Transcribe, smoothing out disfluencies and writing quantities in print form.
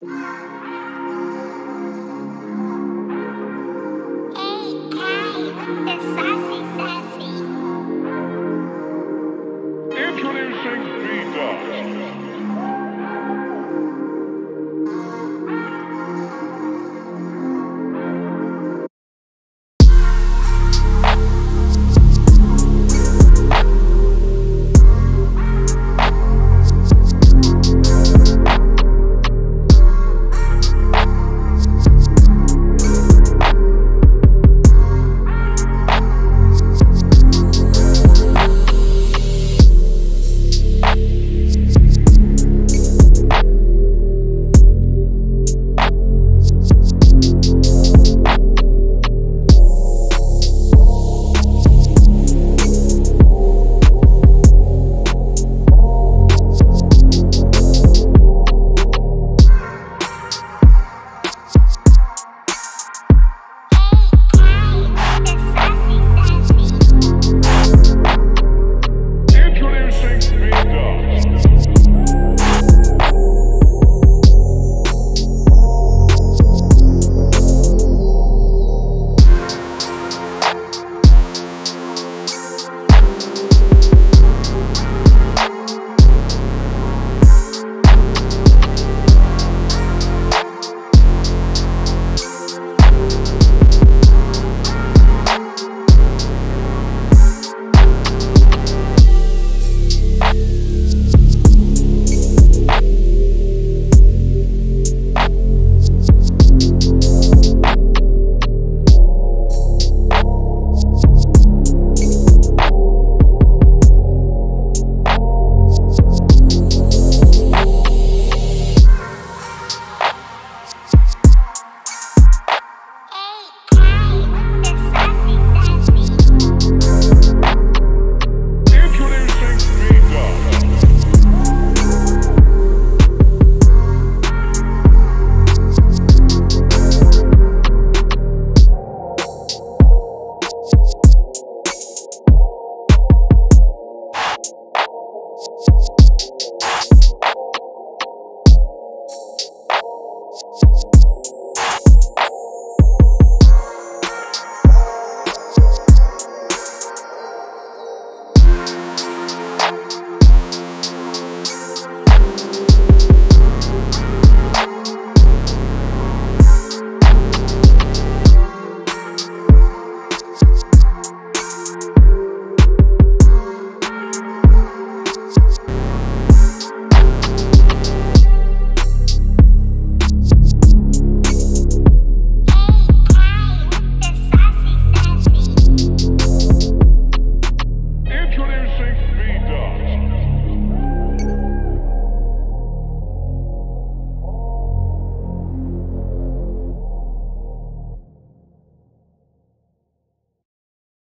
Introducing B-Dot.